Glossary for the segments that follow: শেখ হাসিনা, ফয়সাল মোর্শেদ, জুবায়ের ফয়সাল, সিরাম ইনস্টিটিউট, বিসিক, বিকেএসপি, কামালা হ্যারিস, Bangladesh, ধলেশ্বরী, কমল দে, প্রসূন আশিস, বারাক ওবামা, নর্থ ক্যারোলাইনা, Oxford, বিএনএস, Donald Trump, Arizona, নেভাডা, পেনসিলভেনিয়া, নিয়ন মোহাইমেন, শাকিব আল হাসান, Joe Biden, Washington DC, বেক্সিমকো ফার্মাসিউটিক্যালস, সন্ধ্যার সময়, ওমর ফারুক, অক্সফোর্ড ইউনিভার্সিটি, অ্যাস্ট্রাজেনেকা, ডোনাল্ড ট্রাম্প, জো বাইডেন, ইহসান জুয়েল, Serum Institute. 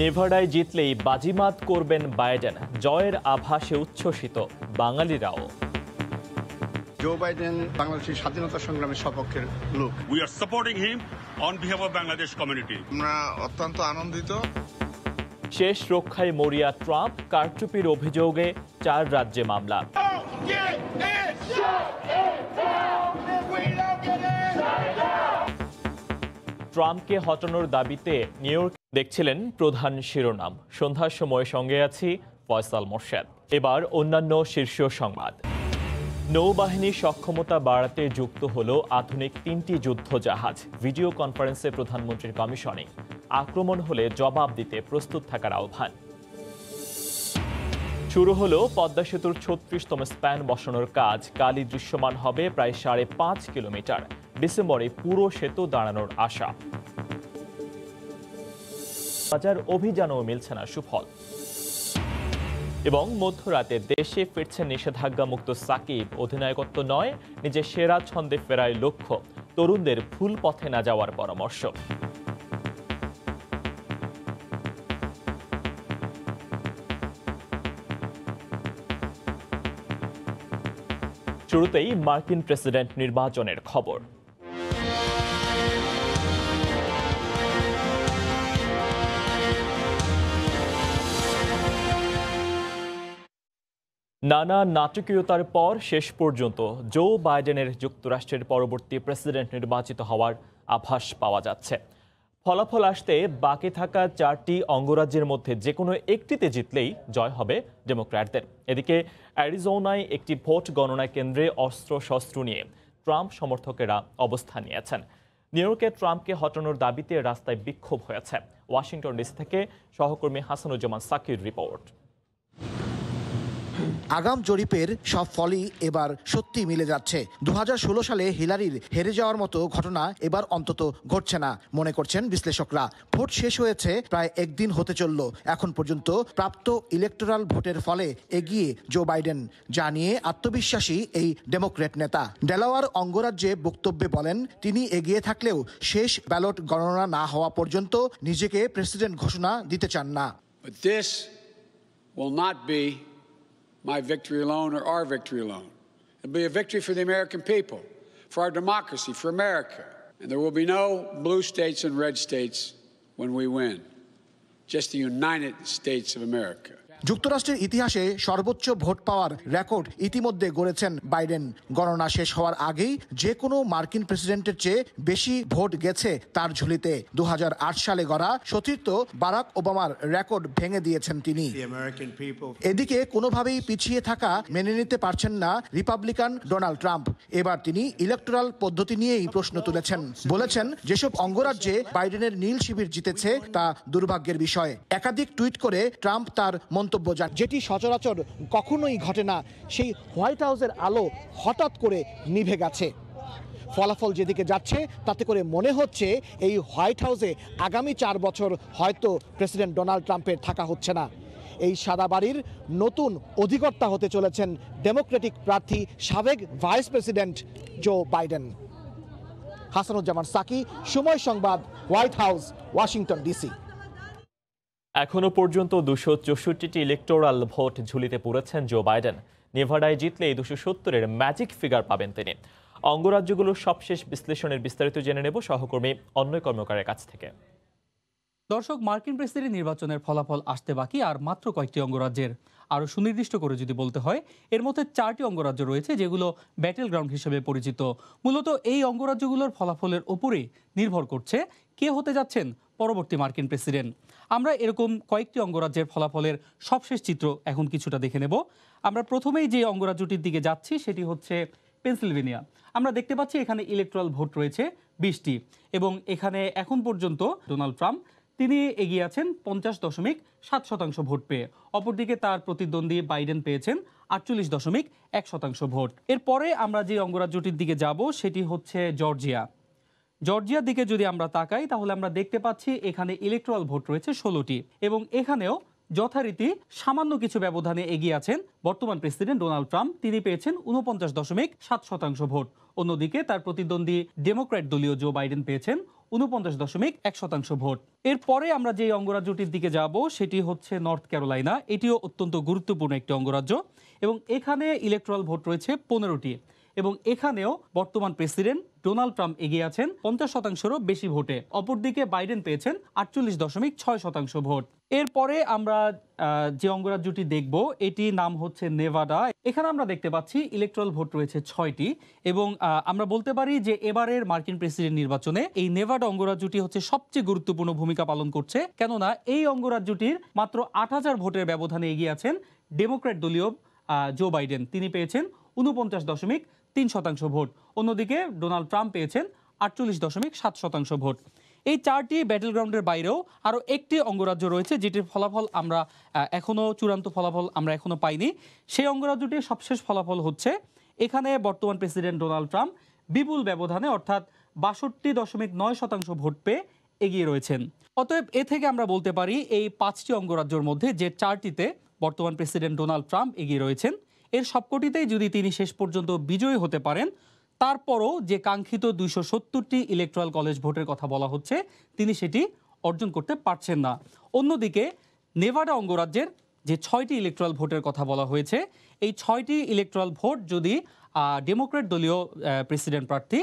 নেভাডায় জিতলেই বাজিমাত করবেন বাইডেন, জয়ের আভাসে উচ্ছ্বসিত বাঙালিরাও। Joe Biden বাংলাদেশের স্বাধীনতা সংগ্রামের সপক্ষের লোক। We are supporting him on behalf of Bangladesh community. আমরা অত্যন্ত আনন্দিত। শেষ রক্ষায় মরিয়া ট্রাম্প, কারচুপির অভিযোগে 4 রাজ্যে মামলা। ট্রাম্পকে হটানোর দাবিতে নিউইয়র্ক দেখছিলেন প্রধান শিরোনাম। সন্ধ্যার সময় সঙ্গে আছি ফয়সাল মোর্শেদ। এবার অন্যান্য শীর্ষ সংবাদ। নৌবাহিনীর সক্ষমতা বাড়াতে যুক্ত হলো আধুনিক 3টি যুদ্ধজাহাজ। ভিডিও কনফারেন্সে প্রধানমন্ত্রীর কমিশনে আক্রমণ হলে জবাব দিতে প্রস্তুত থাকার আহ্বান। শুরু হলো পদ্মা সেতুর 36তম স্প্যান বসানোর কাজ। কালই দৃশ্যমান হবে প্রায় 5.5 কিলোমিটার। ডিসেম্বরে পুরো সেতু দাঁড়ানোর আশা। বাজার অভিযানও মিলছে না সুফল। এবং মধ্যরাতে দেশে ফিরছে নিষেধাজ্ঞামুক্ত সাকিব। অধিনায়কত্ব নয়, নিজের সেরা ছন্দে ফেরায় লক্ষ্য। তরুণদের ভুল পথে না যাওয়ার পরামর্শ। শুরুতেই মার্কিন প্রেসিডেন্ট নির্বাচনের খবর। নানা নাটকীয়তার পর শেষ পর্যন্ত জো বাইডেনের যুক্তরাষ্ট্রের পরবর্তী প্রেসিডেন্ট নির্বাচিত হওয়ার আভাস পাওয়া যাচ্ছে। ফলাফল আসতে বাকি থাকা 4টি অঙ্গরাজ্যের মধ্যে যে কোনো একটিতে জিতলেই জয় হবে ডেমোক্র্যাটদের। এদিকে অ্যারিজোনায় একটি ভোট গণনা কেন্দ্রে অস্ত্রশস্ত্র নিয়ে ট্রাম্প সমর্থকেরা অবস্থান নিয়েছেন। নিউইয়র্কে ট্রাম্পকে হটানোর দাবিতে রাস্তায় বিক্ষোভ হয়েছে। ওয়াশিংটন ডিসি থেকে সহকর্মী হাসানুজ্জামান সাকির রিপোর্ট। আগাম জরিপের সব ফলই এবার সত্যি মিলে যাচ্ছে। 2016 সালে হিলারির হেরে যাওয়ার মতো ঘটনা এবার অন্তত ঘটছে না মনে করছেন বিশ্লেষকরা। ভোট শেষ হয়েছে, প্রায় একদিন হতে চলল। এখন পর্যন্ত প্রাপ্ত ইলেকটোরাল ভোটের ফলে এগিয়ে জো বাইডেন, যা নিয়ে আত্মবিশ্বাসী এই ডেমোক্র্যাট নেতা। ডেলাওয়ার অঙ্গরাজ্যে বক্তব্যে বলেন, তিনি এগিয়ে থাকলেও শেষ ব্যালট গণনা না হওয়া পর্যন্ত নিজেকে প্রেসিডেন্ট ঘোষণা দিতে চান না। My victory alone or our victory alone. It'll be a victory for the American people, for our democracy, for America. And there will be no blue states and red states when we win. Just the United States of America. যুক্তরাষ্ট্রের ইতিহাসে সর্বোচ্চ vote পাওয়ার record ইতিমধ্যে গড়েছেন Biden. গণনা শেষ হওয়ার আগেই যে কোনো মার্কিন প্রেসিডেন্টের চেয়ে বেশি ভোট গেছে তার ঝুলিতে। 2008 সালে গড়া সতীর্থ বারাক ওবামার রেকর্ড ভেঙে দিয়েছেন তিনি। এদিকে কোনোভাবেই পিছিয়ে থাকা মেনে নিতে পারছেন না রিপাবলিকান ডোনাল্ড ট্রাম্প। এবার তিনি ইলেকট্রাল পদ্ধতি নিয়েই প্রশ্ন তুলেছেন। বলেছেন, যেসব অঙ্গরাজ্যে বাইডেনের নীল শিবির জিতেছে তা দুর্ভাগ্যের বিষয়। একাধিক টুইট করে ট্রাম্প তার মন্তব্য, যেটি সচরাচর কখনোই ঘটে না, সেই হোয়াইট হাউসের আলো হঠাৎ করে নিভে গেছে। ফলাফল যেদিকে যাচ্ছে তাতে করে মনে হচ্ছে এই হোয়াইট হাউসে আগামী 4 বছর হয়তো প্রেসিডেন্ট ডোনাল্ড ট্রাম্পের থাকা হচ্ছে না। এই সাদা বাড়ির নতুন অধিকর্তা হতে চলেছেন ডেমোক্রেটিক প্রার্থী সাবেক vice president জো বাইডেন। Hasanuzzaman Saki, সময় সংবাদ, হোয়াইট হাউস, ওয়াশিংটন ডিসি। এখনো পর্যন্ত 264টি ইলেকটোরাল ভোট ঝুলিতে পড়েছেন জো বাইডেন। নেভাডায় জিতলে 270-এর ম্যাজিক ফিগার পাবেন তিনি। অঙ্গরাজ্যগুলোর সবশেষ বিশ্লেষণের বিস্তারিত জেনে নেব সহকর্মী অন্যয় কর্মকারের কাছ থেকে। দর্শক, মার্কিন প্রেসিডেন্ট নির্বাচনের ফলাফল আসতে বাকি আর মাত্র কয়েকটি অঙ্গরাজ্যের। আরও সুনির্দিষ্ট করে যদি বলতে হয়, এর মধ্যে 4টি অঙ্গরাজ্য রয়েছে যেগুলো ব্যাটেল গ্রাউন্ড হিসেবে পরিচিত। মূলত এই অঙ্গরাজ্যগুলোর ফলাফলের ওপরেই নির্ভর করছে কে হতে যাচ্ছেন পরবর্তী মার্কিন প্রেসিডেন্ট। আমরা এরকম কয়েকটি অঙ্গরাজ্যের ফলাফলের সবশেষ চিত্র এখন কিছুটা দেখে নেব। আমরা প্রথমেই যে অঙ্গরাজ্যটির দিকে যাচ্ছি সেটি হচ্ছে পেনসিলভেনিয়া। আমরা দেখতে পাচ্ছি এখানে ইলেকট্রাল ভোট রয়েছে 20টি, এবং এখানে এখন পর্যন্ত ডোনাল্ড ট্রাম্প তিনি এগিয়ে আছেন 50.7% ভোট পেয়ে। অপরদিকে তার প্রতিদ্বন্দ্বী বাইডেন পেয়েছেন 48.1% ভোট। এরপরে আমরা যে অঙ্গরাজ্যটির দিকে যাব সেটি হচ্ছে জর্জিয়া। জর্জিয়ার দিকে যদি আমরা তাকাই তাহলে আমরা দেখতে পাচ্ছি এখানে ইলেকট্রাল ভোট রয়েছে 16টি, এবং এখানেও যথারীতি সামান্য কিছু ব্যবধানে এগিয়ে আছেন বর্তমান প্রেসিডেন্ট ডোনাল্ড ট্রাম্প। তিনি পেয়েছেন 49.7% ভোট। অন্যদিকে তার প্রতিদ্বন্দ্বী ডেমোক্র্যাট দলীয় জো বাইডেন পেয়েছেন 49.1% ভোট। এরপরে আমরা যে অঙ্গরাজ্যটির দিকে যাব সেটি হচ্ছে নর্থ ক্যারোলাইনা। এটিও অত্যন্ত গুরুত্বপূর্ণ একটি অঙ্গরাজ্য এবং এখানে ইলেকট্রাল ভোট রয়েছে 15টি এবং এখানেও বর্তমান প্রেসিডেন্ট ডোনাল্ড ট্রাম্প এগিয়ে আছেন 50%-এরও বেশি ভোটে। অপরদিকে বাইডেন পেয়েছেন 48.6% ভোট। এরপরে আমরা যে অঙ্গরাজ্যটি দেখব এটি নাম হচ্ছে নেভাডা। এখানে আমরা দেখতে পাচ্ছি ইলেকট্রাল ভোট রয়েছে 6টি এবং আমরা বলতে পারি যে এবারের মার্কিন প্রেসিডেন্ট নির্বাচনে এই নেভাডা অঙ্গরাজ্যটি হচ্ছে সবচেয়ে গুরুত্বপূর্ণ ভূমিকা পালন করছে, কেননা এই অঙ্গরাজ্যটির মাত্র 8,000 ভোটের ব্যবধানে এগিয়ে আছেন ডেমোক্র্যাট দলীয় জো বাইডেন। তিনি পেয়েছেন 49.3% ভোট। অন্যদিকে ডোনাল্ড ট্রাম্প পেয়েছেন 48.7% ভোট। এই 4টি ব্যাটল গ্রাউন্ডের বাইরেও আরও একটি অঙ্গরাজ্য রয়েছে যেটির ফলাফল আমরা এখনও চূড়ান্ত ফলাফল আমরা এখনও পাইনি। সেই অঙ্গরাজ্যটির সবশেষ ফলাফল হচ্ছে এখানে বর্তমান প্রেসিডেন্ট ডোনাল্ড ট্রাম্প বিপুল ব্যবধানে অর্থাৎ 62.9% ভোট পেয়ে এগিয়ে রয়েছেন। অতএব এ থেকে আমরা বলতে পারি এই 5টি অঙ্গরাজ্যের মধ্যে যে 4টিতে বর্তমান প্রেসিডেন্ট ডোনাল্ড ট্রাম্প এগিয়ে রয়েছেন এর সবকটিতেই যদি তিনি শেষ পর্যন্ত বিজয়ী হতে পারেন তারপরও যে কাঙ্ক্ষিত 270টি ইলেকট্রাল কলেজ ভোটের কথা বলা হচ্ছে তিনি সেটি অর্জন করতে পারছেন না। অন্যদিকে নেভাডা অঙ্গরাজ্যের যে 6টি ইলেকট্রাল ভোটের কথা বলা হয়েছে এই 6টি ইলেকট্রাল ভোট যদি ডেমোক্র্যাট দলীয় প্রেসিডেন্ট প্রার্থী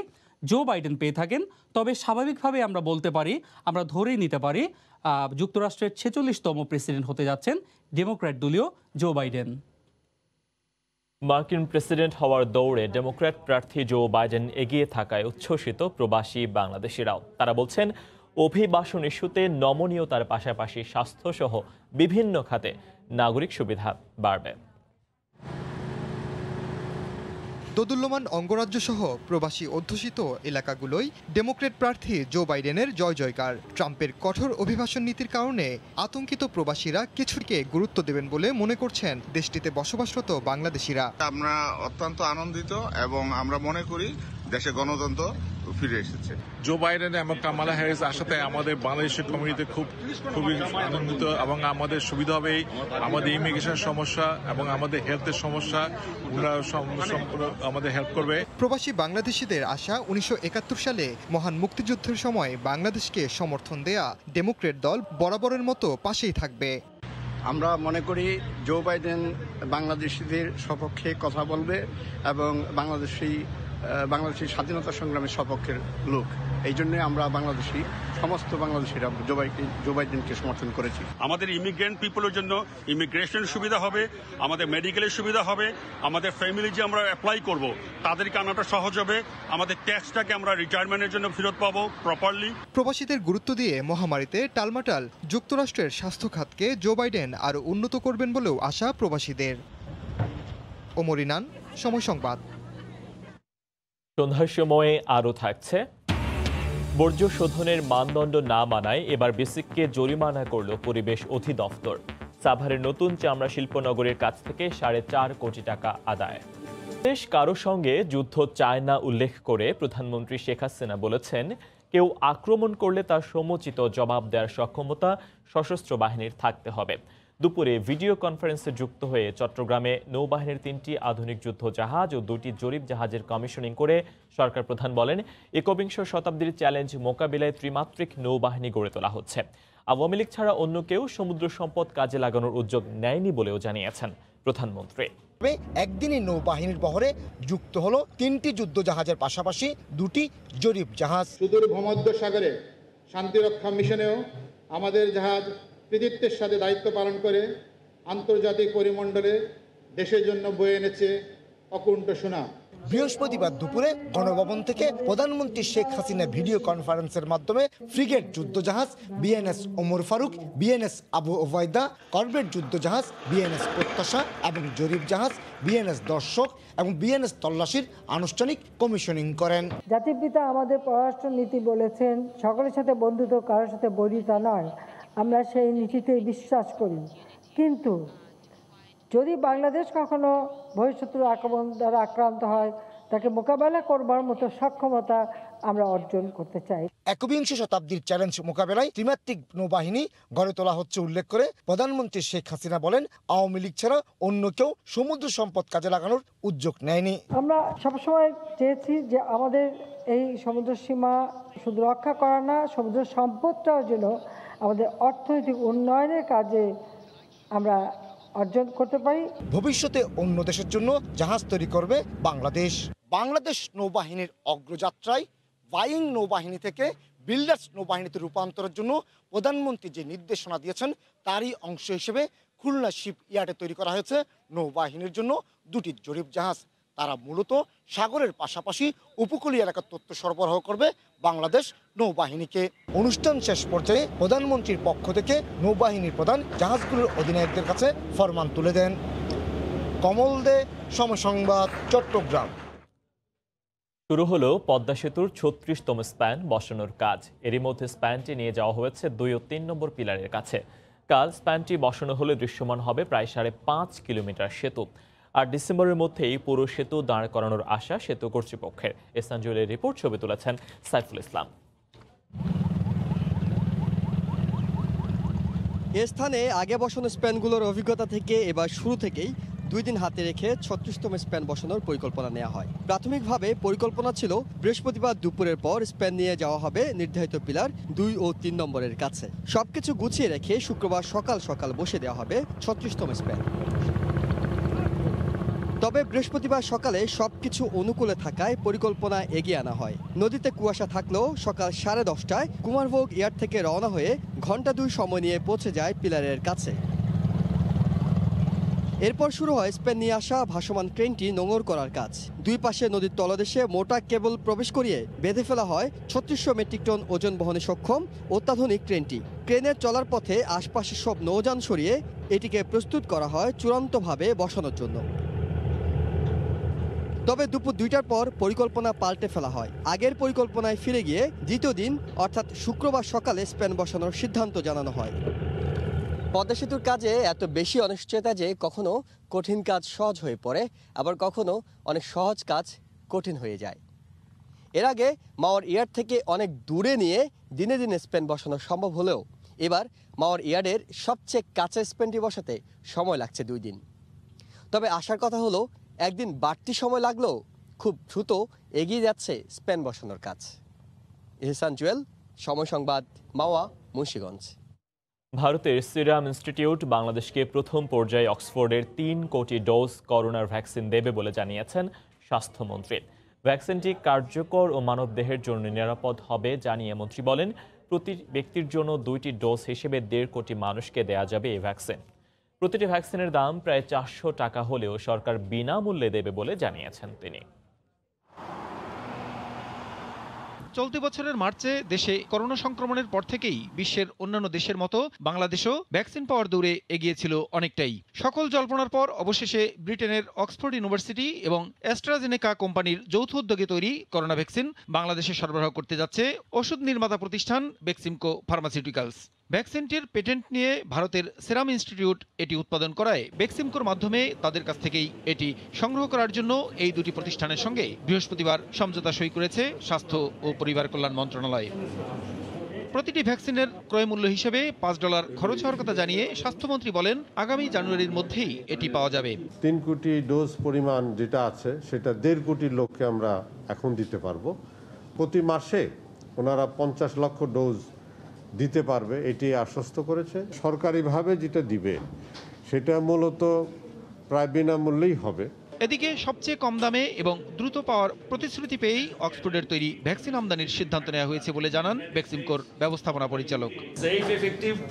জো বাইডেন পেয়ে থাকেন তবে স্বাভাবিকভাবে আমরা বলতে পারি, আমরা ধরেই নিতে পারি যুক্তরাষ্ট্রের 46তম প্রেসিডেন্ট হতে যাচ্ছেন ডেমোক্র্যাট দলীয় জো বাইডেন। মার্কিন প্রেসিডেন্ট হওয়ার দৌড়ে ডেমোক্র্যাট প্রার্থী জো বাইডেন এগিয়ে থাকায় উচ্ছ্বসিত প্রবাসী বাংলাদেশিরাও। তারা বলছেন অভিবাসন ইস্যুতে নমনীয়তার পাশাপাশি স্বাস্থ্যসহ বিভিন্ন খাতে নাগরিক সুবিধা বাড়বে। দোদুল্যমান অঙ্গরাজ্যসহ প্রবাসী অধ্যুষিত এলাকাগুলোই ডেমোক্র্যাট প্রার্থী জো বাইডেনের জয় জয়কার। ট্রাম্পের কঠোর অভিবাসন নীতির কারণে আতঙ্কিত প্রবাসীরা কিছুকে গুরুত্ব দেবেন বলে মনে করছেন দেশটিতে বসবাসরত বাংলাদেশিরা। আমরা অত্যন্ত আনন্দিত এবং আমরা মনে করি দেশে গণতন্ত্র ফিরে এসেছে। জো বাইডেন এবং কামালা হ্যারিস আসাতে আমাদের বাংলাদেশি কমিউনিটি খুবই আনন্দিত এবং আমাদের সুবিধা হবে। আমাদের ইমিগ্রেশন সমস্যা এবং আমাদের হেলথের সমস্যা আমাদের হেল্প করবে। প্রবাসী বাংলাদেশিদের আশা 1971 সালে মহান মুক্তিযুদ্ধের সময় বাংলাদেশকে সমর্থন দেয়া ডেমোক্র্যাট দল বরাবরের মতো পাশেই থাকবে। আমরা মনে করি জো বাইডেন বাংলাদেশিদের সপক্ষে কথা বলবে এবং বাংলাদেশের স্বাধীনতা সংগ্রামের সপক্ষের লোক, এই জন্য আমরা বাংলাদেশি সমস্ত বাংলাদেশিরা জো বাইডেনকে সমর্থন করেছি। আমাদের ইমিগ্রেন্ট পিপলের জন্য ইমিগ্রেশন সুবিধা হবে, আমাদের মেডিকেলের সুবিধা হবে, আমাদের ফ্যামিলি যে আমরা অ্যাপ্লাই করব তাদেরকে আনাটা সহজ হবে, আমাদের ট্যাক্সটাকে আমরা রিটায়ারমেন্টের জন্য ফেরত পাবো প্রপারলি। প্রবাসীদের গুরুত্ব দিয়ে মহামারীতে টালমাটাল যুক্তরাষ্ট্রের স্বাস্থ্য খাতকে জো বাইডেন আরও উন্নত করবেন বলেও আশা প্রবাসীদের। ওমরিনান, সময় সংবাদ। সন্ধ্যার সময়ে আরও থাকছে বর্জ্য শোধনের মানদণ্ড না মানায় এবার বিসিককে জরিমানা করল পরিবেশ অধিদপ্তর। সাভারের নতুন চামড়া শিল্পনগরের কাছ থেকে 4.5 কোটি টাকা আদায়। দেশ কারো সঙ্গে যুদ্ধ চায় না উল্লেখ করে প্রধানমন্ত্রী শেখ হাসিনা বলেছেন কেউ আক্রমণ করলে তার সমুচিত জবাব দেওয়ার সক্ষমতা সশস্ত্র বাহিনীর থাকতে হবে। দুপুরে ভিডিও কনফারেন্সে যুক্ত হয়ে চট্টগ্রামে নৌবাহিনীর 3টি আধুনিক যুদ্ধ জাহাজ ও 2টি জরিপ জাহাজের কমিশনিং করে সরকার প্রধান বলেন একবিংশ শতাব্দীর চ্যালেঞ্জ মোকাবিলায় ত্রিমাত্রিক নৌবাহিনী গড়ে তোলা হচ্ছে। আওয়ামী লীগ ছাড়া অন্য কেউ সমুদ্র সম্পদ কাজে লাগানোর উদ্যোগ নেয়নি বলেও জানিয়েছেন প্রধানমন্ত্রী। একদিনে নৌবাহিনীর বহরে যুক্ত হলো 3টি যুদ্ধ জাহাজের পাশাপাশি 2টি জরিপ জাহাজ। সুদূর ভূমধ্যসাগরে শান্তিরক্ষা মিশনেও আমাদের জাহাজ কৃতিত্বের সাথে দায়িত্ব পালন করে আন্তর্জাতিক পরিমণ্ডলে দেশের জন্য বয়ে এনেছে অকুণ্ঠ সুনাম। বৃহস্পতিবার দুপুরে গণভবন থেকে প্রধানমন্ত্রী শেখ হাসিনা ভিডিও কনফারেন্সের মাধ্যমে ফ্রিগেট যুদ্ধজাহাজ বিএনএস ওমর ফারুক, বিএনএস Abu Obaida, corvette যুদ্ধজাহাজ বিএনএস প্রত্যাশা এবং জরিপ জাহাজ বিএনএস দর্শক এবং বিএনএস তল্লাশির আনুষ্ঠানিক কমিশনিং করেন। জাতির পিতা আমাদের পররাষ্ট্র নীতি বলেছেন সকলের সাথে বন্ধুত্ব, কারোর সাথে বৈরিতা নয়। আমরা সেই নীতিতে বিশ্বাস করি, কিন্তু যদি বাংলাদেশ কখনো ভবিষ্যতের আক্রমণ দ্বারা আক্রান্ত হয় তাকে মোকাবেলা করবার মতো সক্ষমতা আমরা অর্জন করতে চাই। একবিংশ শতাব্দীর চ্যালেঞ্জ মোকাবেলায় ত্রিমাত্রিক নৌবাহিনী গড়ে তোলা হচ্ছে উল্লেখ করে প্রধানমন্ত্রী শেখ হাসিনা বলেন, আওয়ামী লীগ ছাড়া অন্য কেউ সমুদ্র সম্পদ কাজে লাগানোর উদ্যোগ নেয়নি। আমরা সবসময় চেয়েছি যে আমাদের এই সমুদ্র সীমা শুধু রক্ষা করা না, সমুদ্র সম্পদটাও যেন আমাদের অর্থনৈতিক উন্নয়নের কাজে আমরা অর্জন করতে পারি। ভবিষ্যতে অন্য দেশের জন্য জাহাজ তৈরি করবে বাংলাদেশ। বাংলাদেশ নৌবাহিনীর অগ্রযাত্রায় বাইং নৌবাহিনী থেকে বিল্ডার্স নৌবাহিনীতে রূপান্তরের জন্য প্রধানমন্ত্রী যে নির্দেশনা দিয়েছেন তারই অংশ হিসেবে খুলনা শিপ ইয়ার্ডে তৈরি করা হয়েছে নৌবাহিনীর জন্য দুটি জরিপ জাহাজ। তারা মূলত সাগরের পাশাপাশি উপকূলীয় এলাকার তথ্য সরবরাহ করবে বাংলাদেশ নৌবাহিনীকে। অনুষ্ঠান শেষ পর্যায়ে প্রধানমন্ত্রীর পক্ষ থেকে নৌবাহিনীর প্রধান জাহাজগুলোর অধিনায়কদের কাছে ফরমান তুলে দেন। কমল দে, সমসংবাদ, চট্টগ্রাম। শুরু হলো পদ্মা সেতুর ৩৬তম স্প্যান বসানোর কাজ। এরই মধ্যে স্প্যানটি নিয়ে যাওয়া হয়েছে ২ ও ৩ নম্বর পিলারের কাছে। কাল স্প্যানটি বসানো হলে দৃশ্যমান হবে প্রায় ৫.৫ কিলোমিটার সেতু। আর ডিসেম্বরের মধ্যেই পুরো সেতু দাঁড় করানোর আশা সেতু কর্তৃপক্ষের। এসানজুলের রিপোর্ট, ছবি তুলেছেন সাইফুল ইসলাম। এ স্থানে আগে বসানো স্প্যানগুলোর অভিজ্ঞতা থেকে এবার শুরু থেকেই 2 দিন হাতে রেখে ৩৬তম স্প্যান বসানোর পরিকল্পনা নেওয়া হয়। প্রাথমিকভাবে পরিকল্পনা ছিল বৃহস্পতিবার দুপুরের পর স্প্যান নিয়ে যাওয়া হবে নির্ধারিত পিলার ২ ও ৩ নম্বরের কাছে। সবকিছু গুছিয়ে রেখে শুক্রবার সকাল সকাল বসে দেওয়া হবে ৩৬তম স্প্যান। তবে বৃহস্পতিবার সকালে সবকিছু অনুকূলে থাকায় পরিকল্পনা এগিয়ে আনা হয়। নদীতে কুয়াশা থাকলেও সকাল 10:30টায় কুমারভোগ এয়ার থেকে রওনা হয়ে ঘণ্টা ২ সময় নিয়ে পৌঁছে যায় পিলারের কাছে। এরপর শুরু হয় স্পেন নিয়ে আসা ভাসমান ক্রেনটি নোঙর করার কাজ। দুই পাশে নদীর তলদেশে মোটা কেবল প্রবেশ করিয়ে বেঁধে ফেলা হয় ৩৬০০ মেট্রিক টন ওজন বহনে সক্ষম অত্যাধুনিক ক্রেনটি। ক্রেনের চলার পথে আশপাশের সব নৌযান সরিয়ে এটিকে প্রস্তুত করা হয় চূড়ান্তভাবে বসানোর জন্য। তবে দুপুর 2টার পর পরিকল্পনা পাল্টে ফেলা হয়। আগের পরিকল্পনায় ফিরে গিয়ে দ্বিতীয় দিন অর্থাৎ শুক্রবার সকালে স্পেন বসানোর সিদ্ধান্ত জানানো হয়। পদ্মা সেতুর কাজে এত বেশি অনিশ্চয়তা যে কখনো কঠিন কাজ সহজ হয়ে পড়ে, আবার কখনো অনেক সহজ কাজ কঠিন হয়ে যায়। এর আগে মাওয়ার ইয়ার্ড থেকে অনেক দূরে নিয়ে দিনে দিনে স্পেন বসানো সম্ভব হলেও এবার মাওয়ার ইয়ার্ডের সবচেয়ে কাছে স্পেনটি বসাতে সময় লাগছে 2 দিন। তবে আশার কথা হলো একদিন বাড়তি সময় লাগলেও খুব দ্রুত এগিয়ে যাচ্ছে স্পেন বসানোর কাজ। ইহসান জুয়েল, সময় সংবাদ, মাওয়া, মুন্সিগঞ্জ। ভারতের সিরাম ইনস্টিটিউট বাংলাদেশকে প্রথম পর্যায়ে অক্সফোর্ডের ৩ কোটি ডোজ করোনার ভ্যাকসিন দেবে বলে জানিয়েছেন স্বাস্থ্যমন্ত্রী। ভ্যাকসিনটি কার্যকর ও মানবদেহের জন্য নিরাপদ হবে জানিয়ে মন্ত্রী বলেন, প্রতি ব্যক্তির জন্য 2টি ডোজ হিসেবে 1.5 কোটি মানুষকে দেয়া যাবে এই ভ্যাকসিন। প্রতিটি ভ্যাকসিনের দাম প্রায় ৪০০ টাকা হলেও সরকার বিনামূল্যে দেবে বলে জানিয়েছেন তিনি। চলতি বছরের মার্চে দেশে করোনা সংক্রমণের পর থেকেই বিশ্বের অন্যান্য দেশের মতো বাংলাদেশও ভ্যাকসিন পাওয়ার দৌড়ে এগিয়েছিল অনেকটাই। সকল জল্পনার পর অবশেষে ব্রিটেনের অক্সফোর্ড ইউনিভার্সিটি এবং অ্যাস্ট্রাজেনেকা কোম্পানির যৌথ উদ্যোগে তৈরি করোনা ভ্যাকসিন বাংলাদেশে সরবরাহ করতে যাচ্ছে ওষুধ নির্মাতা প্রতিষ্ঠান বেক্সিমকো ফার্মাসিউটিক্যালস। ভ্যাকসিনটির পেটেন্ট নিয়ে ভারতের সেরাম ইনস্টিটিউট এটি উৎপাদন করায় বেক্সিমকোর মাধ্যমে তাদের কাছ থেকেই এটি সংগ্রহ করার জন্য এই দুটি প্রতিষ্ঠানের সঙ্গে বৃহস্পতিবার সমঝোতা সই করেছে স্বাস্থ্য ও পরিবার কল্যাণ মন্ত্রণালয়। প্রতিটি ভ্যাকসিনের ক্রয় মূল্য হিসেবে $৫ খরচ হওয়ার কথা জানিয়ে স্বাস্থ্যমন্ত্রী বলেন, আগামী জানুয়ারির মধ্যেই এটি পাওয়া যাবে। ৩ কোটি ডোজ পরিমাণ যেটা আছে সেটা ১.৫ কোটি লোককে আমরা এখন দিতে পারবো। প্রতি মাসে ওনারা ৫০ লক্ষ ডোজ দিতে পারবে এটি আশ্বস্ত করেছে। সরকারিভাবে যেটা দিবে সেটা মূলত প্রায় বিনামূল্যেই হবে। এদিকে সবচেয়ে কম দামে এবং দ্রুত পাওয়ার প্রতিশ্রুতি পেয়েই অক্সফোর্ডের তৈরি ভ্যাকসিন আমদানির সিদ্ধান্ত নেওয়া হয়েছে বলে জানান বেক্সিমকোর ব্যবস্থাপনা পরিচালক।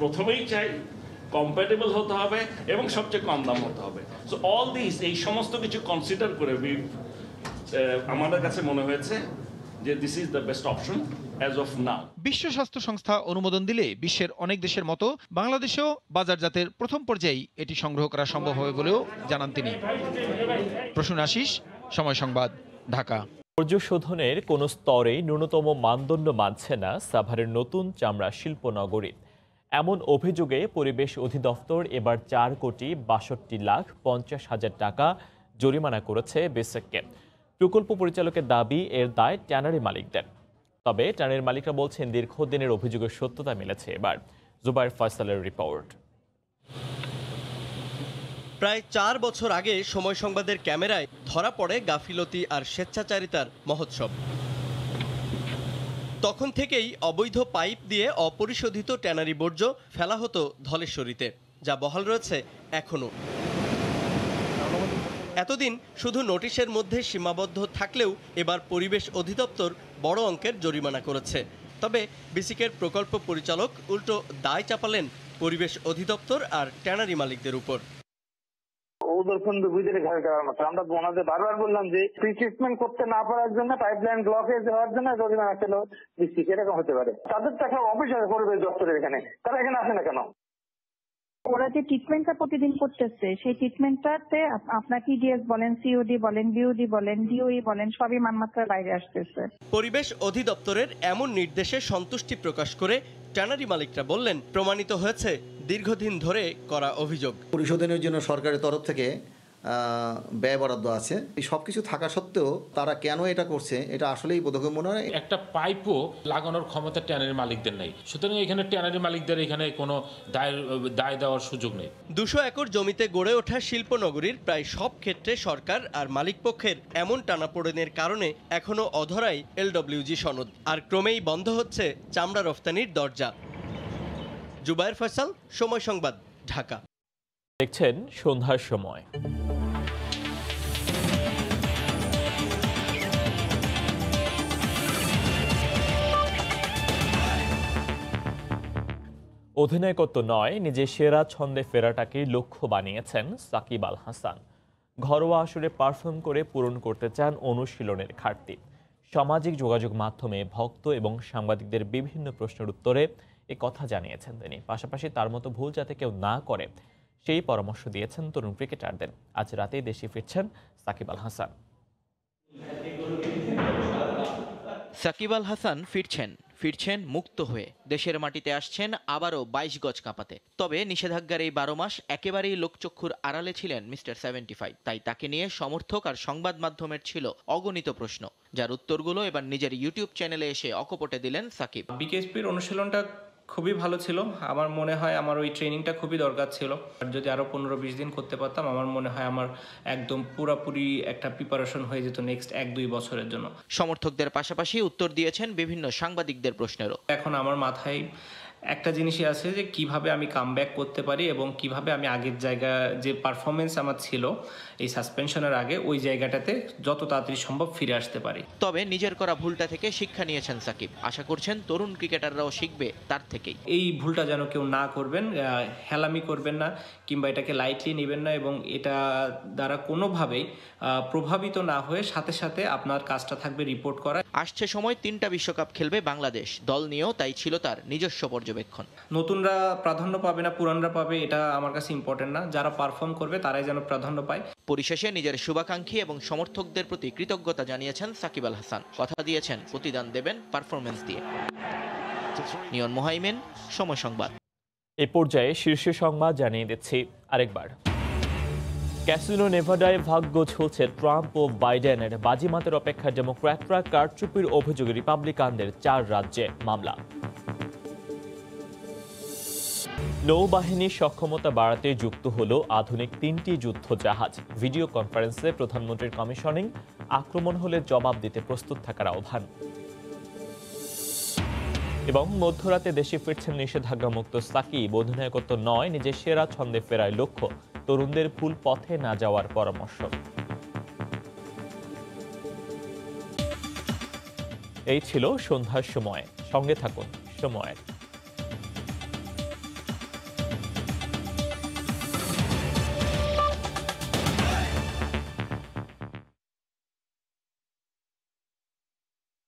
প্রথমেই চাই কম্প্যাটেবল হতে হবে এবং সবচেয়ে কম দাম হতে হবে। সো অল দিস, এই সমস্ত কিছু কনসিডার করে আমাদের কাছে মনে হয়েছে যে this is the best option. বিশ্ব স্বাস্থ্য সংস্থা অনুমোদন দিলে বিশ্বের অনেক দেশের মতো বাংলাদেশেও বাজারজাতের প্রথম পর্যায়ে এটি সংগ্রহ করা সম্ভব হবে বলেও জানান তিনি। প্রসূন আশিস, সময় সংবাদ, ঢাকা। বর্জ্য শোধনের কোনো স্তরেই ন্যূনতম মানদণ্ড মানছে না সাভারের নতুন চামড়া শিল্প নগরী। এমন অভিযোগে পরিবেশ অধিদপ্তর এবার ৪,৬২,৫০,০০০ টাকা জরিমানা করেছে বেসেককে। প্রকল্প পরিচালকের দাবি, এর দায় ট্যানারি মালিকদের। তবে টার্নের মালিকরা বলছেন দীর্ঘদিনের অভিযোগের সত্যতা মিলেছে। এবার জুবায়ের ফয়সালের রিপোর্ট। প্রায় ৪ বছর আগে সময় সংবাদের ক্যামেরায় ধরা পড়ে গাফিলতি আর স্বেচ্ছাচারিতার মহোৎসব। তখন থেকেই অবৈধ পাইপ দিয়ে অপরিশোধিত ট্যানারি বর্জ্য ফেলা হতো ধলেশ্বরীতে, যা বহাল রয়েছে এখনও। এতদিন শুধু নোটিশের মধ্যে সীমাবদ্ধ থাকলেও এবার পরিবেশ অধিদপ্তর বড় অঙ্কের জরিমানা করেছে। তবে বিসিকের প্রকল্প পরিচালক উল্টো দায় চাপালেন পরিবেশ অধিদপ্তর আর ট্যানারি মালিকদের উপর। আমরা ওনাদের বারবার বললাম যে ট্রিটমেন্ট করতে না পারার জন্য, পাইপলাইন ব্লকেজ হওয়ার জন্য জরিমানা ছিল। বিসিক এরকম হতে পারে, তাদের টাকা অফিসে পরিবেশ দপ্তরের এখানে, তারা এখানে আসে না কেন? ওরা যে ট্রিটমেন্টটা প্রতিদিন করতেছে সেই ট্রিটমেন্টটাতে আপনাকে ডিএস বলেন, সিওডি বলেন, বিওডি বলেন, ডিওই বলেন, সবই মানমাত্রার বাইরে আসতেছে। পরিবেশ অধিদপ্তরের এমন নির্দেশে সন্তুষ্টি প্রকাশ করে ট্যানারি মালিকরা বললেন প্রমাণিত হয়েছে দীর্ঘদিন ধরে করা অভিযোগ। পরিশোধনের জন্য সরকারের তরফ থেকে ব্যয় বরাদ্দ আছে, এই সব কিছু থাকা সত্ত্বেও তারা কেন এটা করছে, এটা আসলেই বোধগম্য নয়। একটা পাইপও লাগানোর ক্ষমতা ট্যানারি মালিকদের নেই, সুতরাং এখানে ট্যানারি মালিকদের এখানে কোনো দায় দেওয়ার সুযোগ নেই। ২০০ একর জমিতে গড়ে ওঠা শিল্পনগরীর প্রায় সব ক্ষেত্রে সরকার আর মালিকপক্ষের এমন টানাপোড়েনের কারণে এখনও অধরাই এলডব্লিউজি সনদ, আর ক্রমেই বন্ধ হচ্ছে চামড়া রফতানির দরজা। জুবায়ের ফয়সাল, সময় সংবাদ, ঢাকা। দেখছেন সন্ধ্যার সময়। অধিনায়কত্ব নয়, নিজের সেরা ছন্দে ফেরাটাকে লক্ষ্য বানিয়েছেন শাকিব আল হাসান। ঘরোয়া আসরে পারফর্ম করে পূরণ করতে চান অনুশীলনের ঘাটতি। সামাজিক যোগাযোগ মাধ্যমে ভক্ত এবং সাংবাদিকদের বিভিন্ন প্রশ্নের উত্তরে এ কথা জানিয়েছেন তিনি। পাশাপাশি তার মতো ভুল যাতে কেউ না করে সেই পরামর্শ দিয়েছেন তরুণ ক্রিকেটারদের। আজ রাতেই দেশে ফিরছেন শাকিব আল হাসান। শাকিব আল হাসান ফিরছেন মুক্ত হয়ে, দেশের মাটিতে আসছেন আবারও ২২ গজ কাঁপাতে। তবে নিষেধাজ্ঞার এই ১২ মাস একেবারেই লোকচক্ষুর আড়ালে ছিলেন মিস্টার ৭৫, তাই তাকে নিয়ে সমর্থক আর সংবাদ মাধ্যমের ছিল অগণিত প্রশ্ন, যার উত্তরগুলো এবার নিজের ইউটিউব চ্যানেলে এসে অকপটে দিলেন শাকিব। বিকেএসপির অনুশীলনটা খুবই ভালো ছিল, আমার মনে হয় আমার ওই ট্রেনিংটা খুবই দরকার ছিল। আর যদি আরও ১৫-২০ দিন করতে পারতাম, আমার মনে হয় আমার একদম পুরোপুরি একটা প্রিপারেশন হয়ে যেত নেক্সট ১-২ বছরের জন্য। সমর্থকদের পাশাপাশি উত্তর দিয়েছেন বিভিন্ন সাংবাদিকদের প্রশ্নেরও। এখন আমার মাথায় একটা জিনিসই আছে যে কিভাবে আমি কামব্যাক করতে পারি এবং কিভাবে আমি আগের জায়গা, যে পারফরমেন্স আমার ছিল এই সাসপেনশনের আগে, ওই জায়গাটাতে যত তাড়াতাড়ি সম্ভব ফিরে আসতে পারি। তবে নিজের করা ভুলটা থেকে শিক্ষা নিয়েছেন সাকিব। আশা করছেন তরুণ ক্রিকেটাররাও শিখবে তার থেকেই। এই ভুলটা যেন কেউ না করবেন, হেলামি করবেন না কিংবা এটাকে লাইটলি নেবেন না, এবং এটা দ্বারা কোনোভাবেই প্রভাবিত না হয়ে সাথে সাথে আপনার কাজটা থাকবে রিপোর্ট করা। আসছে সময় 3টা বিশ্বকাপ খেলবে বাংলাদেশ, দল নিয়েও তাই ছিল তার নিজস্ব পর্যবেক্ষণ। নতুনরা প্রাধান্য পাবে না, পুরানরা পাবে, এটা আমার কাছে ইম্পর্টেন্ট না। যারা পারফর্ম করবে তারাই যেন প্রাধান্য পায়। পরিশেষে নিজের শুভাকাঙ্ক্ষী এবং সমর্থকদের প্রতি কৃতজ্ঞতা জানিয়েছেন সাকিব আল হাসান। কথা দিয়েছেন প্রতিদান দেবেন পারফরমেন্স দিয়ে। নিয়ন মোহাইমেন, সময় সংবাদ। এই পর্যায়ে শীর্ষ সংবাদ জানিয়ে দিচ্ছি আরেকবার। ক্যাসিনো নেভাডায় ভাগ্য ঝুলছে ট্রাম্প ও বাইডেনের। বাজিমাতের অপেক্ষা ডেমোক্র্যাটরা, কারচুপির অভিযোগে রিপাবলিকানদের 4 রাজ্যে মামলা। নৌবাহিনীর সক্ষমতা বাড়াতে যুক্ত হলো আধুনিক 3টি যুদ্ধ জাহাজ। ভিডিও কনফারেন্সে প্রধানমন্ত্রীর কমিশনিং, আক্রমণ হলে জবাব দিতে প্রস্তুত থাকার আহ্বান। এবং মধ্যরাতে দেশে ফিরছেন নিষেধাজ্ঞামুক্ত সাকিব। অধিনায়কত্ব নয়, নিজের সেরা ছন্দে ফেরায় লক্ষ্য, তরুণদের ভুল পথে না যাওয়ার পরামর্শ। এই ছিল সন্ধ্যার সময়। সঙ্গে থাকুন সময়ের।